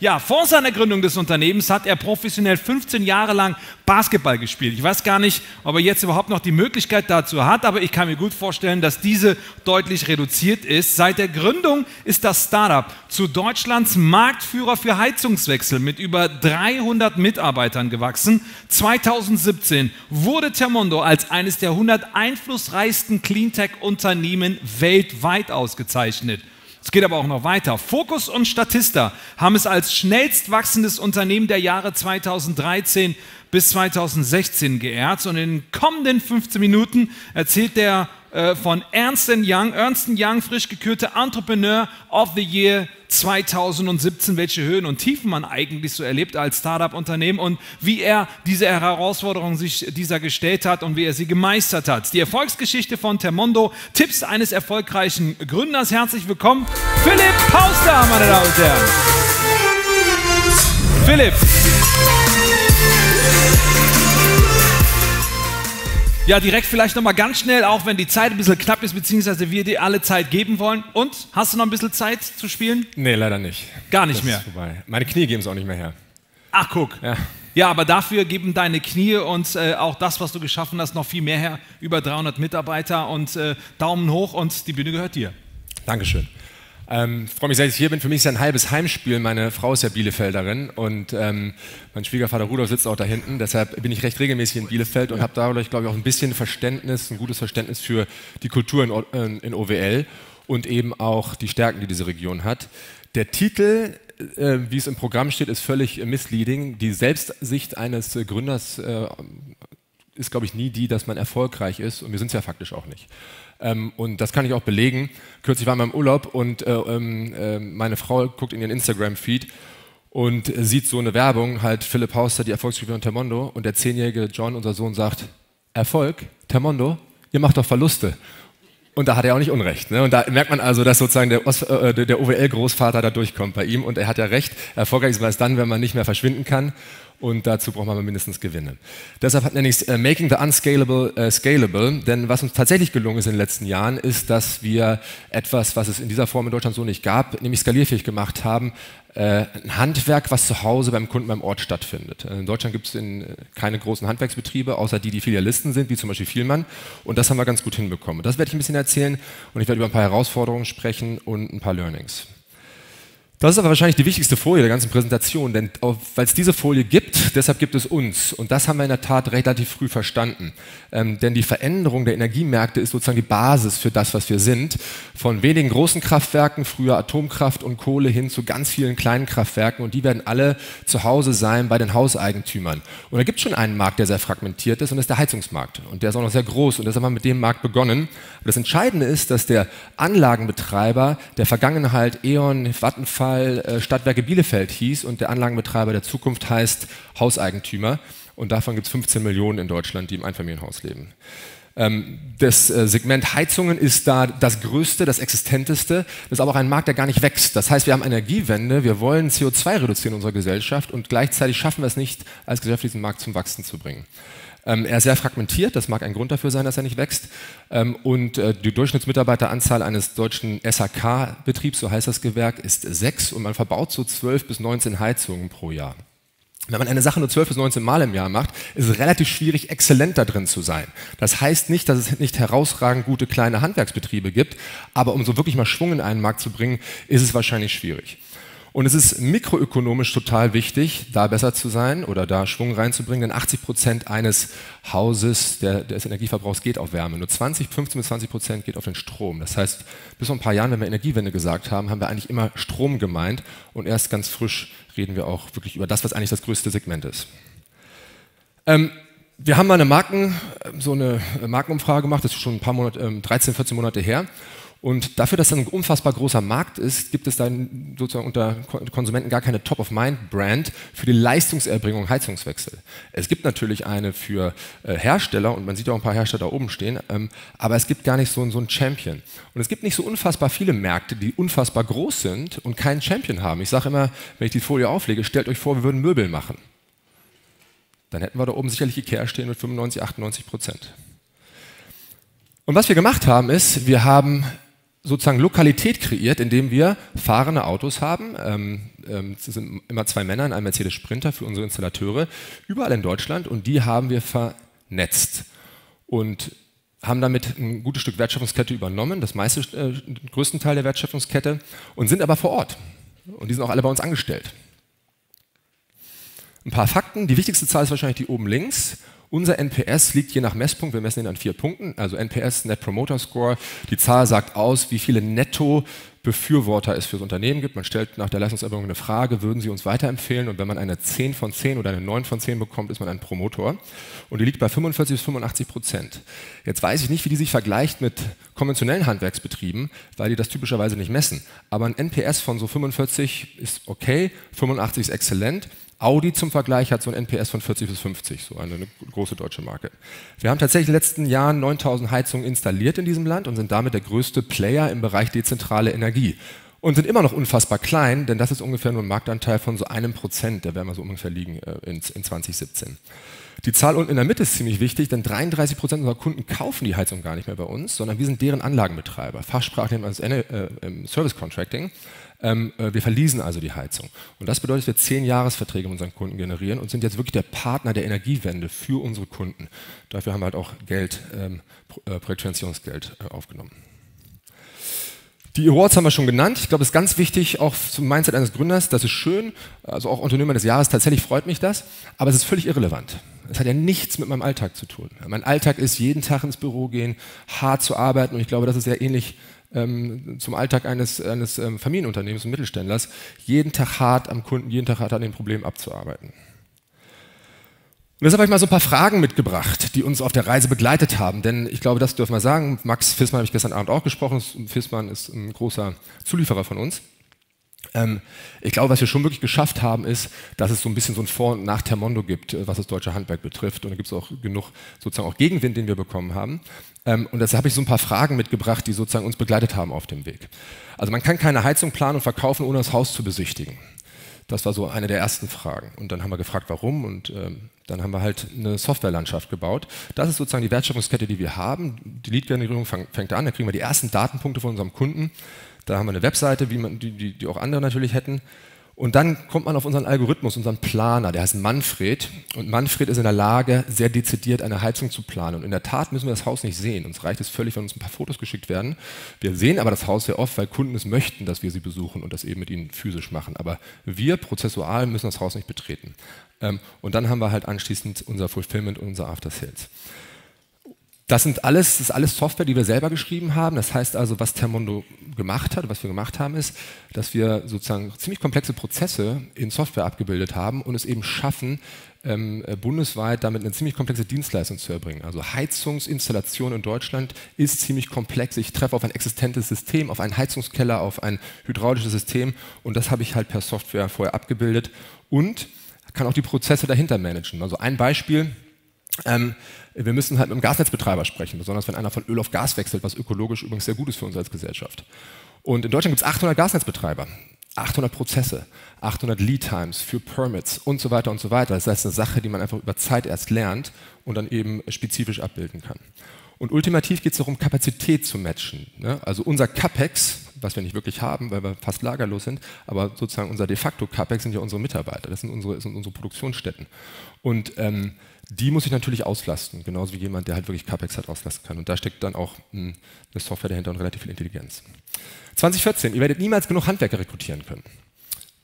Ja, vor seiner Gründung des Unternehmens hat er professionell 15 Jahre lang Basketball gespielt. Ich weiß gar nicht, ob er jetzt überhaupt noch die Möglichkeit dazu hat, aber ich kann mir gut vorstellen, dass diese deutlich reduziert ist. Seit der Gründung ist das Startup zu Deutschlands Marktführer für Heizungswechsel mit über 300 Mitarbeitern gewachsen. 2017 wurde Thermondo als eines der 100 einflussreichsten Cleantech-Unternehmen weltweit ausgezeichnet. Es geht aber auch noch weiter. Focus und Statista haben es als schnellst wachsendes Unternehmen der Jahre 2013 bis 2016 geehrt. Und in den kommenden 15 Minuten erzählt der von Ernst & Young, frisch gekürte Entrepreneur of the Year 2017, welche Höhen und Tiefen man eigentlich so erlebt als Startup-Unternehmen und wie er diese Herausforderung sich dieser gestellt hat und wie er sie gemeistert hat. Die Erfolgsgeschichte von Thermondo, Tipps eines erfolgreichen Gründers. Herzlich willkommen, Philipp Pausder, meine Damen und Herren. Philipp. Ja, direkt vielleicht nochmal ganz schnell, auch wenn die Zeit ein bisschen knapp ist, beziehungsweise wir dir alle Zeit geben wollen. Und, hast du noch ein bisschen Zeit zu spielen? Nee, leider nicht. Gar nicht mehr? Das ist vorbei. Meine Knie geben es auch nicht mehr her. Ach, guck. Ja. Ja, aber dafür geben deine Knie und auch das, was du geschaffen hast, noch viel mehr her. Über 300 Mitarbeiter und Daumen hoch und die Bühne gehört dir. Dankeschön. Freue mich, dass ich hier bin. Für mich ist ja ein halbes Heimspiel. Meine Frau ist ja Bielefelderin und mein Schwiegervater Rudolf sitzt auch da hinten. Deshalb bin ich recht regelmäßig in Bielefeld und habe dadurch, glaube ich, auch ein bisschen Verständnis, ein gutes Verständnis für die Kultur in OWL und eben auch die Stärken, die diese Region hat. Der Titel, wie es im Programm steht, ist völlig misleading. Die Selbstsicht eines Gründers ist, glaube ich, nie die, dass man erfolgreich ist. Und wir sind es ja faktisch auch nicht. Und das kann ich auch belegen. Kürzlich waren wir im Urlaub und meine Frau guckt in ihren Instagram-Feed und sieht so eine Werbung, halt Philipp Pausder, die Erfolgsgeschichte von Thermondo, und der 10-jährige John, unser Sohn, sagt, Erfolg, Thermondo, ihr macht doch Verluste. Und da hat er auch nicht Unrecht. Ne? Und da merkt man also, dass sozusagen der OWL-Großvater da durchkommt bei ihm. Und er hat ja recht, erfolgreich ist man erst dann, wenn man nicht mehr verschwinden kann. Und dazu braucht man mindestens Gewinne. Deshalb nenne ich es Making the Unscalable Scalable, denn was uns tatsächlich gelungen ist in den letzten Jahren, ist, dass wir etwas, was es in dieser Form in Deutschland so nicht gab, nämlich skalierfähig gemacht haben, ein Handwerk, was zu Hause beim Kunden beim Ort stattfindet. In Deutschland gibt es keine großen Handwerksbetriebe, außer die, die Filialisten sind, wie zum Beispiel Fielmann. Und das haben wir ganz gut hinbekommen. Das werde ich ein bisschen erzählen und ich werde über ein paar Herausforderungen sprechen und ein paar Learnings. Das ist aber wahrscheinlich die wichtigste Folie der ganzen Präsentation, denn weil es diese Folie gibt, deshalb gibt es uns. Und das haben wir in der Tat relativ früh verstanden. Denn die Veränderung der Energiemärkte ist sozusagen die Basis für das, was wir sind. Von wenigen großen Kraftwerken, früher Atomkraft und Kohle, hin zu ganz vielen kleinen Kraftwerken. Und die werden alle zu Hause sein bei den Hauseigentümern. Und da gibt es schon einen Markt, der sehr fragmentiert ist, und das ist der Heizungsmarkt. Und der ist auch noch sehr groß. Und deshalb haben wir mit dem Markt begonnen. Und das Entscheidende ist, dass der Anlagenbetreiber der Vergangenheit, E.ON, Vattenfall, Stadtwerke Bielefeld hieß und der Anlagenbetreiber der Zukunft heißt Hauseigentümer, und davon gibt es 15 Millionen in Deutschland, die im Einfamilienhaus leben. Das Segment Heizungen ist da das größte, das existenteste. Das ist aber auch ein Markt, der gar nicht wächst. Das heißt, wir haben Energiewende, wir wollen CO2 reduzieren in unserer Gesellschaft und gleichzeitig schaffen wir es nicht, als Gesellschaft diesen Markt zum Wachsen zu bringen. Er ist sehr fragmentiert, das mag ein Grund dafür sein, dass er nicht wächst. Und die Durchschnittsmitarbeiteranzahl eines deutschen SHK-Betriebs, so heißt das Gewerk, ist 6 und man verbaut so 12 bis 19 Heizungen pro Jahr. Wenn man eine Sache nur 12 bis 19 Mal im Jahr macht, ist es relativ schwierig, exzellent da drin zu sein. Das heißt nicht, dass es nicht herausragend gute kleine Handwerksbetriebe gibt, aber um so wirklich mal Schwung in einen Markt zu bringen, ist es wahrscheinlich schwierig. Und es ist mikroökonomisch total wichtig, da besser zu sein oder da Schwung reinzubringen, denn 80% eines Hauses, des Energieverbrauchs, geht auf Wärme. Nur 15 bis 20% geht auf den Strom. Das heißt, bis vor ein paar Jahren, wenn wir Energiewende gesagt haben, haben wir eigentlich immer Strom gemeint, und erst ganz frisch reden wir auch wirklich über das, was eigentlich das größte Segment ist. Wir haben mal so eine Markenumfrage gemacht, das ist schon ein paar Monate, 13, 14 Monate her. Und dafür, dass das ein unfassbar großer Markt ist, gibt es dann sozusagen unter Konsumenten gar keine Top-of-Mind-Brand für die Leistungserbringung Heizungswechsel. Es gibt natürlich eine für Hersteller, und man sieht auch ein paar Hersteller da oben stehen, aber es gibt gar nicht so einen Champion. Und es gibt nicht so unfassbar viele Märkte, die unfassbar groß sind und keinen Champion haben. Ich sage immer, wenn ich die Folie auflege, stellt euch vor, wir würden Möbel machen. Dann hätten wir da oben sicherlich Ikea stehen mit 95, 98%. Und was wir gemacht haben, ist, wir haben sozusagen Lokalität kreiert, indem wir fahrende Autos haben. Es sind immer zwei Männer in einem Mercedes Sprinter für unsere Installateure, überall in Deutschland, und die haben wir vernetzt und haben damit ein gutes Stück Wertschöpfungskette übernommen, das meiste, den größten Teil der Wertschöpfungskette, und sind aber vor Ort. Und die sind auch alle bei uns angestellt. Ein paar Fakten, die wichtigste Zahl ist wahrscheinlich die oben links. Unser NPS liegt je nach Messpunkt, wir messen ihn an 4 Punkten, also NPS, Net Promoter Score, die Zahl sagt aus, wie viele Netto-Befürworter es für das Unternehmen gibt. Man stellt nach der Leistungserbringung eine Frage, würden Sie uns weiterempfehlen? Und wenn man eine 10 von 10 oder eine 9 von 10 bekommt, ist man ein Promotor. Und die liegt bei 45 bis 85%. Jetzt weiß ich nicht, wie die sich vergleicht mit konventionellen Handwerksbetrieben, weil die das typischerweise nicht messen. Aber ein NPS von so 45 ist okay, 85 ist exzellent. Audi zum Vergleich hat so ein NPS von 40 bis 50, so eine große deutsche Marke. Wir haben tatsächlich in den letzten Jahren 9000 Heizungen installiert in diesem Land und sind damit der größte Player im Bereich dezentrale Energie. Und sind immer noch unfassbar klein, denn das ist ungefähr nur ein Marktanteil von so 1%, da werden wir so ungefähr liegen in 2017. Die Zahl unten in der Mitte ist ziemlich wichtig, denn 33% unserer Kunden kaufen die Heizung gar nicht mehr bei uns, sondern wir sind deren Anlagenbetreiber. Fachsprache nennt man das Service Contracting. Wir verleasen also die Heizung. Und das bedeutet, wir 10-Jahresverträge mit unseren Kunden generieren und sind jetzt wirklich der Partner der Energiewende für unsere Kunden. Dafür haben wir halt auch Geld, Projektfinanzierungsgeld aufgenommen. Die Awards haben wir schon genannt. Ich glaube, es ist ganz wichtig, auch zum Mindset eines Gründers, das ist schön, also auch Unternehmer des Jahres, tatsächlich freut mich das, aber es ist völlig irrelevant. Es hat ja nichts mit meinem Alltag zu tun. Mein Alltag ist, jeden Tag ins Büro gehen, hart zu arbeiten, und ich glaube, das ist sehr ähnlich zum Alltag eines Familienunternehmens und Mittelständlers, jeden Tag hart am Kunden, jeden Tag hart an den Problemen abzuarbeiten. Und deshalb habe ich mal so ein paar Fragen mitgebracht, die uns auf der Reise begleitet haben, denn ich glaube, das dürfen wir sagen, Max Viessmann habe ich gestern Abend auch gesprochen, Viessmann ist ein großer Zulieferer von uns. Ich glaube, was wir schon wirklich geschafft haben, ist, dass es so ein bisschen so ein Vor- und Nach-Thermondo gibt, was das deutsche Handwerk betrifft. Und da gibt es auch genug sozusagen auch Gegenwind, den wir bekommen haben. Und deshalb habe ich so ein paar Fragen mitgebracht, die sozusagen uns begleitet haben auf dem Weg. Also man kann keine Heizung planen und verkaufen, ohne das Haus zu besichtigen. Das war so eine der ersten Fragen. Und dann haben wir gefragt, warum, und dann haben wir halt eine Softwarelandschaft gebaut. Das ist sozusagen die Wertschöpfungskette, die wir haben. Die Lead-Generierung fängt an, da kriegen wir die ersten Datenpunkte von unserem Kunden. Da haben wir eine Webseite, die auch andere natürlich hätten. Und dann kommt man auf unseren Algorithmus, unseren Planer, der heißt Manfred. Und Manfred ist in der Lage, sehr dezidiert eine Heizung zu planen. Und in der Tat müssen wir das Haus nicht sehen. Uns reicht es völlig, wenn uns ein paar Fotos geschickt werden. Wir sehen aber das Haus sehr oft, weil Kunden es möchten, dass wir sie besuchen und das eben mit ihnen physisch machen. Aber wir prozessual müssen das Haus nicht betreten. Und dann haben wir halt anschließend unser Fulfillment und unser After Sales. Das ist alles Software, die wir selber geschrieben haben. Das heißt also, was Thermondo gemacht hat, was wir gemacht haben, ist, dass wir sozusagen ziemlich komplexe Prozesse in Software abgebildet haben und es eben schaffen, bundesweit damit eine ziemlich komplexe Dienstleistung zu erbringen. Also Heizungsinstallation in Deutschland ist ziemlich komplex. Ich treffe auf ein existentes System, auf einen Heizungskeller, auf ein hydraulisches System, und das habe ich halt per Software vorher abgebildet und kann auch die Prozesse dahinter managen. Also ein Beispiel. Wir müssen halt mit dem Gasnetzbetreiber sprechen, besonders wenn einer von Öl auf Gas wechselt, was ökologisch übrigens sehr gut ist für uns als Gesellschaft. Und in Deutschland gibt es 800 Gasnetzbetreiber, 800 Prozesse, 800 Lead-Times für Permits und so weiter und so weiter. Das heißt, eine Sache, die man einfach über Zeit erst lernt und dann eben spezifisch abbilden kann. Und ultimativ geht es darum, Kapazität zu matchen. Ne? Also unser CapEx, was wir nicht wirklich haben, weil wir fast lagerlos sind, aber sozusagen unser de facto CapEx sind ja unsere Mitarbeiter, das sind unsere Produktionsstätten. Und die muss ich natürlich auslasten, genauso wie jemand, der halt wirklich CapEx hat, auslasten kann. Und da steckt dann auch eine Software dahinter und relativ viel Intelligenz. 2014, ihr werdet niemals genug Handwerker rekrutieren können.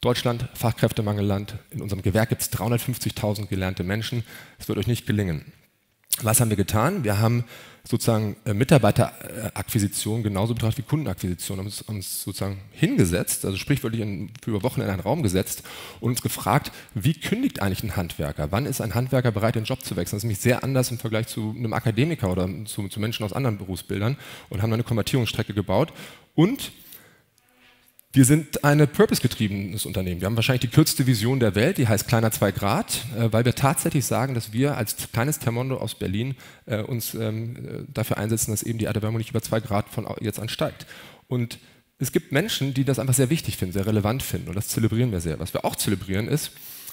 Deutschland, Fachkräftemangelland, in unserem Gewerk gibt es 350.000 gelernte Menschen. Es wird euch nicht gelingen. Was haben wir getan? Wir haben sozusagen Mitarbeiterakquisition genauso betrachtet wie Kundenakquisition, haben uns sozusagen hingesetzt, also sprichwörtlich über Wochen in einen Raum gesetzt und uns gefragt, wie kündigt eigentlich ein Handwerker? Wann ist ein Handwerker bereit, den Job zu wechseln? Das ist nämlich sehr anders im Vergleich zu einem Akademiker oder zu Menschen aus anderen Berufsbildern, und haben eine Konvertierungsstrecke gebaut. Und wir sind ein purpose-getriebenes Unternehmen. Wir haben wahrscheinlich die kürzeste Vision der Welt, die heißt kleiner 2 Grad, weil wir tatsächlich sagen, dass wir als kleines Thermondo aus Berlin uns dafür einsetzen, dass eben die Erderwärmung nicht über 2 Grad von jetzt an steigt. Und es gibt Menschen, die das einfach sehr wichtig finden, sehr relevant finden, und das zelebrieren wir sehr. Was wir auch zelebrieren ist,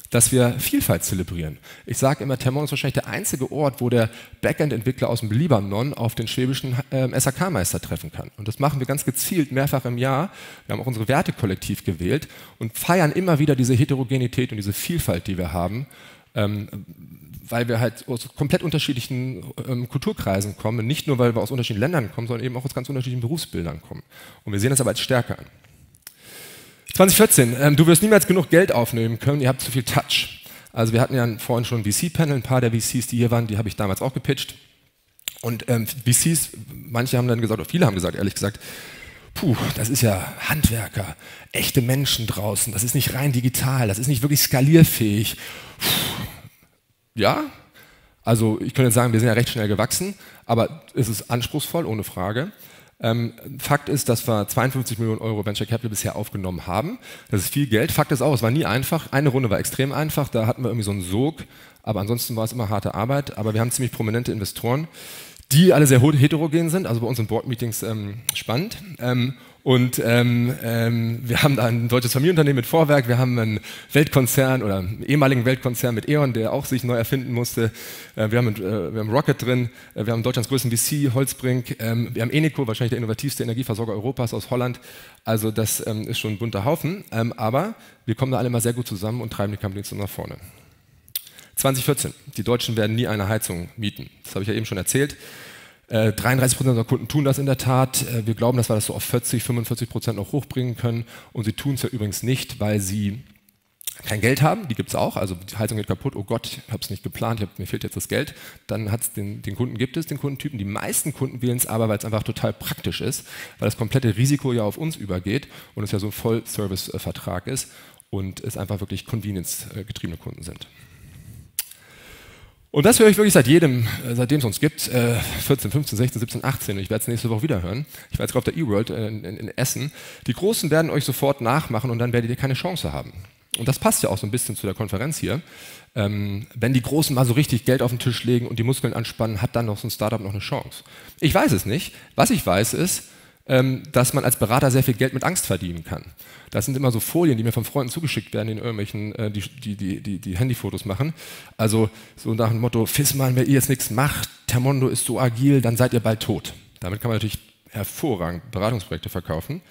dass wir Vielfalt zelebrieren. Ich sage immer, Thermondo ist wahrscheinlich der einzige Ort, wo der Backend-Entwickler aus dem Libanon auf den schwäbischen SAK-Meister treffen kann. Und das machen wir ganz gezielt mehrfach im Jahr. Wir haben auch unsere Werte kollektiv gewählt und feiern immer wieder diese Heterogenität und diese Vielfalt, die wir haben, weil wir halt aus komplett unterschiedlichen Kulturkreisen kommen, nicht nur, weil wir aus unterschiedlichen Ländern kommen, sondern eben auch aus ganz unterschiedlichen Berufsbildern kommen. Und wir sehen das aber als Stärke an. 2014, du wirst niemals genug Geld aufnehmen können, ihr habt zu viel Touch. Also wir hatten ja vorhin schon ein VC-Panel, ein paar der VCs, die hier waren, die habe ich damals auch gepitcht. Und VCs, manche haben dann gesagt, oder viele haben gesagt, ehrlich gesagt, puh, das ist ja Handwerker, echte Menschen draußen, das ist nicht rein digital, das ist nicht wirklich skalierfähig. Puh. Ja, also ich könnte jetzt sagen, wir sind ja recht schnell gewachsen, aber es ist anspruchsvoll, ohne Frage. Fakt ist, dass wir 52 Millionen Euro Venture Capital bisher aufgenommen haben. Das ist viel Geld. Fakt ist auch, es war nie einfach. Eine Runde war extrem einfach, da hatten wir irgendwie so einen Sog, aber ansonsten war es immer harte Arbeit. Aber wir haben ziemlich prominente Investoren, die alle sehr heterogen sind, also bei uns in Board-Meetings spannend. Wir haben da ein deutsches Familienunternehmen mit Vorwerk, wir haben einen Weltkonzern oder einen ehemaligen Weltkonzern mit E.ON, der auch sich neu erfinden musste. Wir haben Rocket drin, wir haben Deutschlands größten VC, Holzbrink, wir haben Eneco, wahrscheinlich der innovativste Energieversorger Europas aus Holland. Also das ist schon ein bunter Haufen, aber wir kommen da alle mal sehr gut zusammen und treiben die Companies nach vorne. 2014, die Deutschen werden nie eine Heizung mieten, das habe ich ja eben schon erzählt. 33% unserer Kunden tun das in der Tat. Wir glauben, dass wir das so auf 40–45% noch hochbringen können. Und sie tun es ja übrigens nicht, weil sie kein Geld haben. Die gibt es auch. Also die Heizung geht kaputt. Oh Gott, ich habe es nicht geplant. Mir fehlt jetzt das Geld. Dann hat's den Kunden gibt es, den Kundentypen. Die meisten Kunden wählen es aber, weil es einfach total praktisch ist, weil das komplette Risiko ja auf uns übergeht und es ja so ein Vollservice-Vertrag ist und es einfach wirklich convenience-getriebene Kunden sind. Und das höre ich wirklich seitdem es uns gibt, 14, 15, 16, 17, 18, und ich werde es nächste Woche wieder hören. Ich war jetzt gerade auf der E-World in Essen. Die Großen werden euch sofort nachmachen und dann werdet ihr keine Chance haben. Und das passt ja auch so ein bisschen zu der Konferenz hier. Wenn die Großen mal so richtig Geld auf den Tisch legen und die Muskeln anspannen, hat dann noch so ein Startup noch eine Chance. Ich weiß es nicht. Was ich weiß ist, dass man als Berater sehr viel Geld mit Angst verdienen kann. Das sind immer so Folien, die mir von Freunden zugeschickt werden, in irgendwelchen, die Handyfotos machen. Also so nach dem Motto, Viessmann, wenn ihr jetzt nichts macht, Thermondo ist so agil, dann seid ihr bald tot. Damit kann man natürlich hervorragend Beratungsprojekte verkaufen.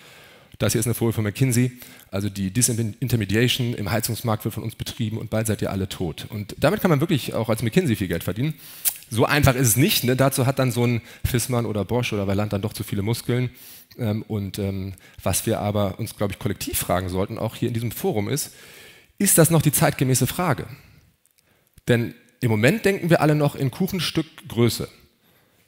Das hier ist eine Folie von McKinsey. Also die Disintermediation im Heizungsmarkt wird von uns betrieben und bald seid ihr alle tot. Und damit kann man wirklich auch als McKinsey viel Geld verdienen. So einfach ist es nicht, ne? Dazu hat dann so ein Viessmann oder Bosch oder Weiland dann doch zu viele Muskeln. Was wir aber uns, glaube ich, kollektiv fragen sollten, auch hier in diesem Forum ist das noch die zeitgemäße Frage? Denn im Moment denken wir alle noch in Kuchenstückgröße.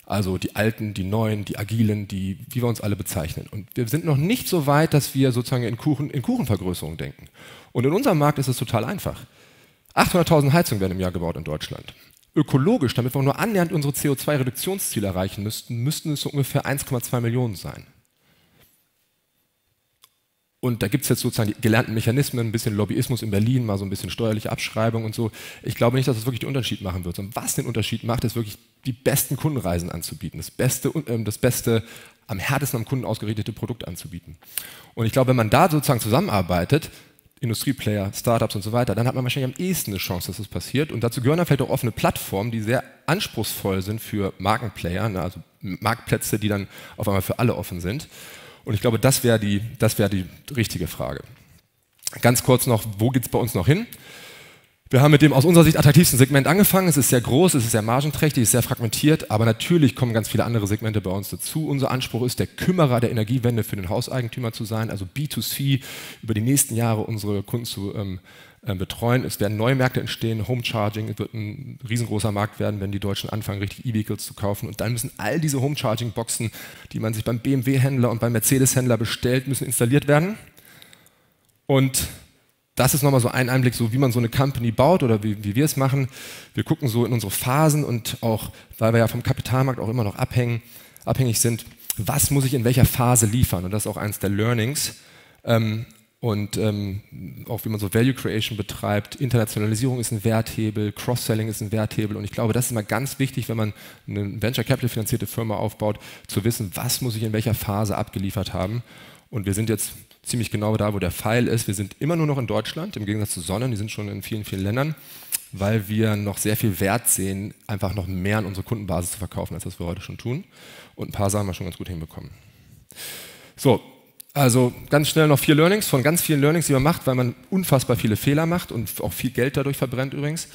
Also die Alten, die Neuen, die Agilen, die, wie wir uns alle bezeichnen. Und wir sind noch nicht so weit, dass wir sozusagen in Kuchenvergrößerung denken. Und in unserem Markt ist es total einfach. 800.000 Heizungen werden im Jahr gebaut in Deutschland. Ökologisch, damit wir nur annähernd unsere CO2-Reduktionsziele erreichen müssten, müssten es so ungefähr 1,2 Millionen sein. Und da gibt es jetzt sozusagen die gelernten Mechanismen, ein bisschen Lobbyismus in Berlin, mal so ein bisschen steuerliche Abschreibung und so. Ich glaube nicht, dass das wirklich den Unterschied machen wird. Und was den Unterschied macht, ist wirklich die besten Kundenreisen anzubieten, das beste, am härtesten am Kunden ausgerichtete Produkt anzubieten. Und ich glaube, wenn man da sozusagen zusammenarbeitet, Industrieplayer, Startups und so weiter, dann hat man wahrscheinlich am ehesten eine Chance, dass das passiert. Und dazu gehören dann vielleicht auch offene Plattformen, die sehr anspruchsvoll sind für Markenplayer, ne? Also Marktplätze, die dann auf einmal für alle offen sind. Und ich glaube, das wäre die richtige Frage. Ganz kurz noch, wo geht es bei uns noch hin? Wir haben mit dem aus unserer Sicht attraktivsten Segment angefangen. Es ist sehr groß, es ist sehr margenträchtig, es ist sehr fragmentiert, aber natürlich kommen ganz viele andere Segmente bei uns dazu. Unser Anspruch ist, der Kümmerer der Energiewende für den Hauseigentümer zu sein, also B2C, über die nächsten Jahre unsere Kunden zu betreuen. Es werden neue Märkte entstehen, Home Charging wird ein riesengroßer Markt werden, wenn die Deutschen anfangen, richtig E-Vehicles zu kaufen. Und dann müssen all diese Home Charging Boxen, die man sich beim BMW-Händler und beim Mercedes-Händler bestellt, müssen installiert werden. Und das ist nochmal so ein Einblick, so wie man so eine Company baut oder wie wir es machen. Wir gucken so in unsere Phasen und auch, weil wir ja vom Kapitalmarkt auch immer noch abhängig sind, was muss ich in welcher Phase liefern? Und das ist auch eins der Learnings. Auch wie man so Value Creation betreibt. Internationalisierung ist ein Werthebel, Cross-Selling ist ein Werthebel. Und ich glaube, das ist mal ganz wichtig, wenn man eine Venture Capital finanzierte Firma aufbaut, zu wissen, was muss ich in welcher Phase abgeliefert haben. Und wir sind jetzt ziemlich genau da, wo der Pfeil ist. Wir sind immer nur noch in Deutschland, im Gegensatz zu Sonnen, die sind schon in vielen, vielen Ländern, weil wir noch sehr viel Wert sehen, einfach noch mehr an unsere Kundenbasis zu verkaufen, als das wir heute schon tun. Und ein paar Sachen haben wir schon ganz gut hinbekommen. So, also ganz schnell noch 4 Learnings, von ganz vielen Learnings, die man macht, weil man unfassbar viele Fehler macht und auch viel Geld dadurch verbrennt übrigens.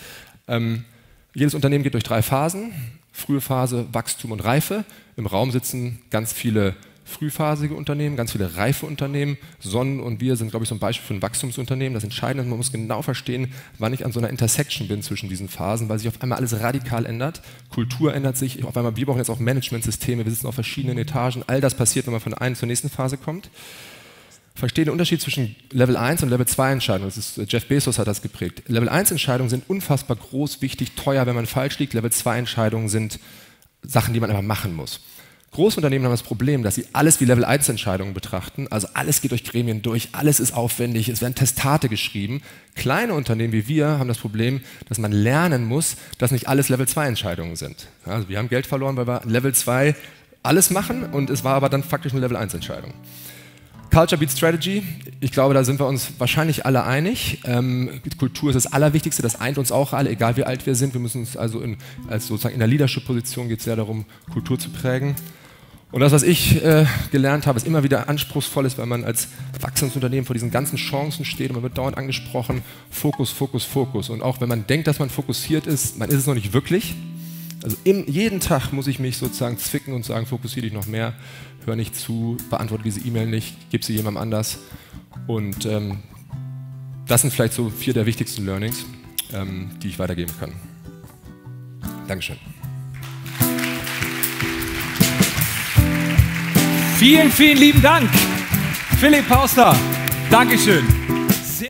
Jedes Unternehmen geht durch 3 Phasen. Frühe Phase, Wachstum und Reife. Im Raum sitzen ganz viele frühphasige Unternehmen, ganz viele reife Unternehmen. Sonnen und wir sind, glaube ich, so ein Beispiel für ein Wachstumsunternehmen. Das Entscheidende ist, man muss genau verstehen, wann ich an so einer Intersection bin zwischen diesen Phasen, weil sich auf einmal alles radikal ändert. Kultur ändert sich, auf einmal, wir brauchen jetzt auch Managementsysteme, wir sitzen auf verschiedenen Etagen. All das passiert, wenn man von der einen zur nächsten Phase kommt. Verstehe den Unterschied zwischen Level 1 und Level 2 Entscheidungen. Das ist, Jeff Bezos hat das geprägt. Level 1 Entscheidungen sind unfassbar groß, wichtig, teuer, wenn man falsch liegt. Level 2 Entscheidungen sind Sachen, die man einfach machen muss. Großunternehmen haben das Problem, dass sie alles wie Level 1 Entscheidungen betrachten. Also alles geht durch Gremien durch, alles ist aufwendig, es werden Testate geschrieben. Kleine Unternehmen wie wir haben das Problem, dass man lernen muss, dass nicht alles Level 2 Entscheidungen sind. Also wir haben Geld verloren, weil wir Level 2 alles machen und es war aber dann faktisch eine Level 1 Entscheidung. Culture Beat Strategy, ich glaube, da sind wir uns wahrscheinlich alle einig. Kultur ist das Allerwichtigste, das eint uns auch alle, egal wie alt wir sind. Wir müssen uns also als sozusagen in der Leadership-Position geht es ja darum, Kultur zu prägen. Und das, was ich gelernt habe, ist immer wieder anspruchsvoll, ist, weil man als Wachstumsunternehmen vor diesen ganzen Chancen steht und man wird dauernd angesprochen, Fokus, Fokus, Fokus. Und auch wenn man denkt, dass man fokussiert ist, man ist es noch nicht wirklich. Also jeden Tag muss ich mich sozusagen zwicken und sagen, fokussiere dich noch mehr, hör nicht zu, beantworte diese E-Mail nicht, gib sie jemandem anders. Und das sind vielleicht so 4 der wichtigsten Learnings, die ich weitergeben kann. Dankeschön. Vielen, vielen lieben Dank, Philipp Pausder. Dankeschön.